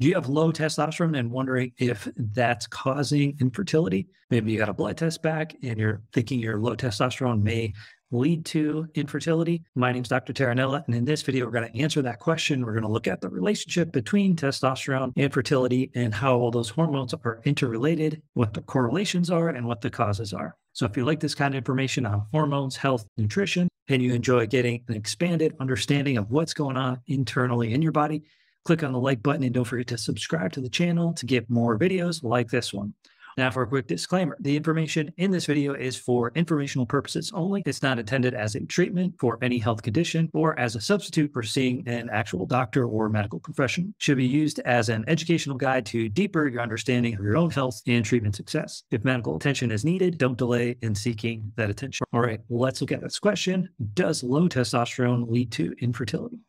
Do you have low testosterone and wondering if that's causing infertility? Maybe you got a blood test back and you're thinking your low testosterone may lead to infertility. My name is Dr. Terranella, and in this video, we're going to answer that question. We're going to look at the relationship between testosterone and fertility and how all those hormones are interrelated, what the correlations are, and what the causes are. So if you like this kind of information on hormones, health, nutrition, and you enjoy getting an expanded understanding of what's going on internally in your body, click on the like button and don't forget to subscribe to the channel to get more videos like this one. Now for a quick disclaimer, the information in this video is for informational purposes only. It's not intended as a treatment for any health condition or as a substitute for seeing an actual doctor or medical professional. It should be used as an educational guide to deeper your understanding of your own health and treatment success. If medical attention is needed, don't delay in seeking that attention. All right, let's look at this question. Does low testosterone lead to infertility?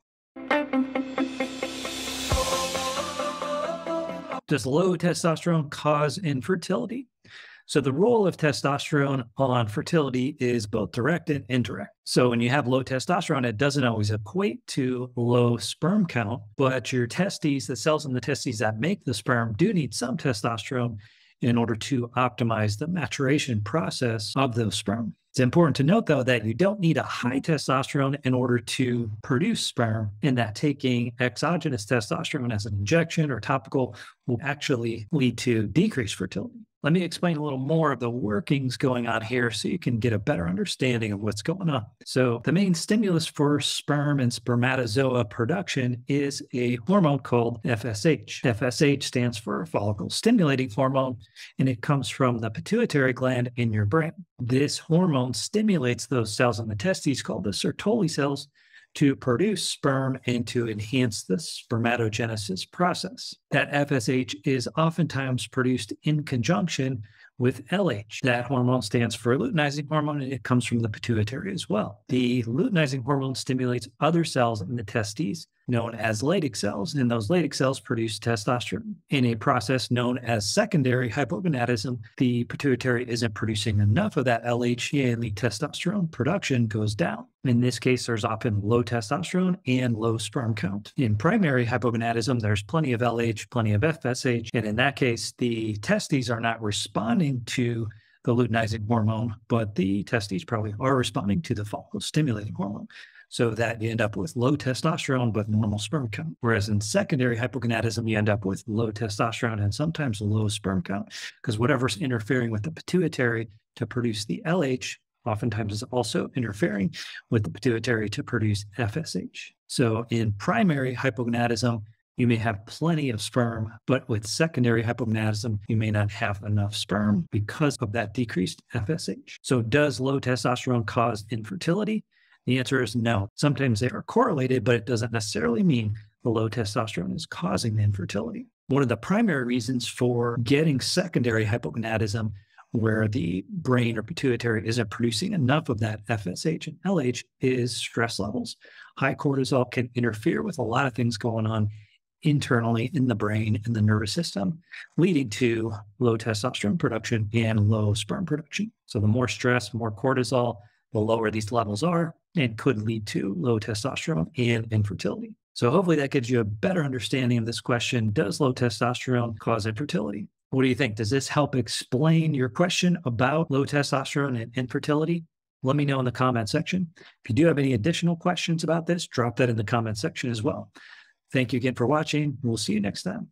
Does low testosterone cause infertility? So the role of testosterone on fertility is both direct and indirect. So when you have low testosterone, it doesn't always equate to low sperm count, but your testes, the cells in the testes that make the sperm, do need some testosterone in order to optimize the maturation process of those sperm. It's important to note, though, that you don't need a high testosterone in order to produce sperm, and that taking exogenous testosterone as an injection or topical will actually lead to decreased fertility. Let me explain a little more of the workings going on here so you can get a better understanding of what's going on. So the main stimulus for sperm and spermatozoa production is a hormone called FSH. FSH stands for follicle stimulating hormone, and it comes from the pituitary gland in your brain. This hormone stimulates those cells in the testes called the Sertoli cells to produce sperm and to enhance the spermatogenesis process. That FSH is oftentimes produced in conjunction with LH. That hormone stands for luteinizing hormone, and it comes from the pituitary as well. The luteinizing hormone stimulates other cells in the testes known as late cells, and those late cells produce testosterone. In a process known as secondary hypogonadism, the pituitary isn't producing enough of that LH, and the testosterone production goes down. In this case, there's often low testosterone and low sperm count. In primary hypogonadism, there's plenty of LH, plenty of FSH, and in that case, the testes are not responding to the luteinizing hormone, but the testes probably are responding to the follicle-stimulating hormone, so that you end up with low testosterone but normal sperm count. Whereas in secondary hypogonadism, you end up with low testosterone and sometimes low sperm count, because whatever's interfering with the pituitary to produce the LH oftentimes is also interfering with the pituitary to produce FSH. So in primary hypogonadism, you may have plenty of sperm, but with secondary hypogonadism, you may not have enough sperm because of that decreased FSH. So does low testosterone cause infertility? The answer is no. Sometimes they are correlated, but it doesn't necessarily mean the low testosterone is causing the infertility. One of the primary reasons for getting secondary hypogonadism, where the brain or pituitary isn't producing enough of that FSH and LH, is stress levels. High cortisol can interfere with a lot of things going on internally in the brain and the nervous system, leading to low testosterone production and low sperm production. So the more stress, more cortisol, the lower these levels are, and could lead to low testosterone and infertility. So hopefully that gives you a better understanding of this question. Does low testosterone cause infertility? What do you think? Does this help explain your question about low testosterone and infertility? Let me know in the comment section. If you do have any additional questions about this, drop that in the comment section as well. Thank you again for watching. We'll see you next time.